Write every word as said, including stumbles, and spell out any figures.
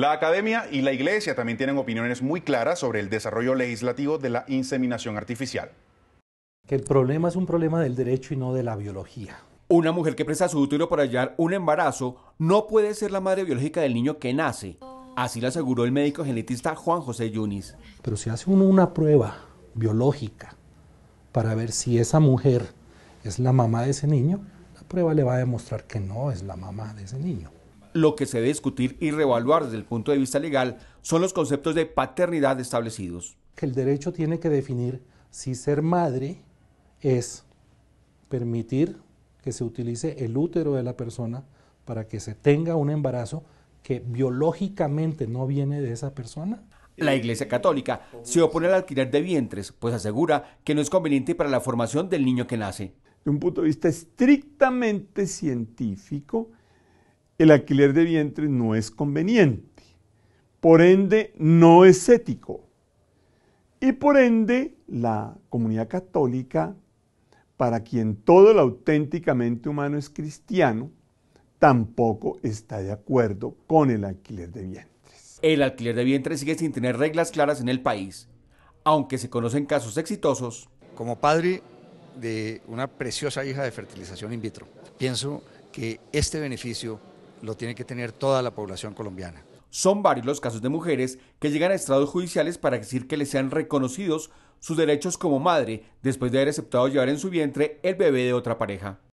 La academia y la iglesia también tienen opiniones muy claras sobre el desarrollo legislativo de la inseminación artificial. Que el problema es un problema del derecho y no de la biología. Una mujer que presta su útero para hallar un embarazo no puede ser la madre biológica del niño que nace. Así lo aseguró el médico genetista Juan José Yunis. Pero si hace uno una prueba biológica para ver si esa mujer es la mamá de ese niño, la prueba le va a demostrar que no es la mamá de ese niño. Lo que se debe discutir y reevaluar desde el punto de vista legal son los conceptos de paternidad establecidos. Que el derecho tiene que definir si ser madre es permitir que se utilice el útero de la persona para que se tenga un embarazo que biológicamente no viene de esa persona. La Iglesia Católica se opone al alquiler de vientres, pues asegura que no es conveniente para la formación del niño que nace. De un punto de vista estrictamente científico, el alquiler de vientres no es conveniente, por ende no es ético. Y por ende la comunidad católica, para quien todo lo auténticamente humano es cristiano, tampoco está de acuerdo con el alquiler de vientres. El alquiler de vientres sigue sin tener reglas claras en el país, aunque se conocen casos exitosos. Como padre de una preciosa hija de fertilización in vitro, pienso que este beneficio lo tiene que tener toda la población colombiana. Son varios los casos de mujeres que llegan a estrados judiciales para exigir que les sean reconocidos sus derechos como madre después de haber aceptado llevar en su vientre el bebé de otra pareja.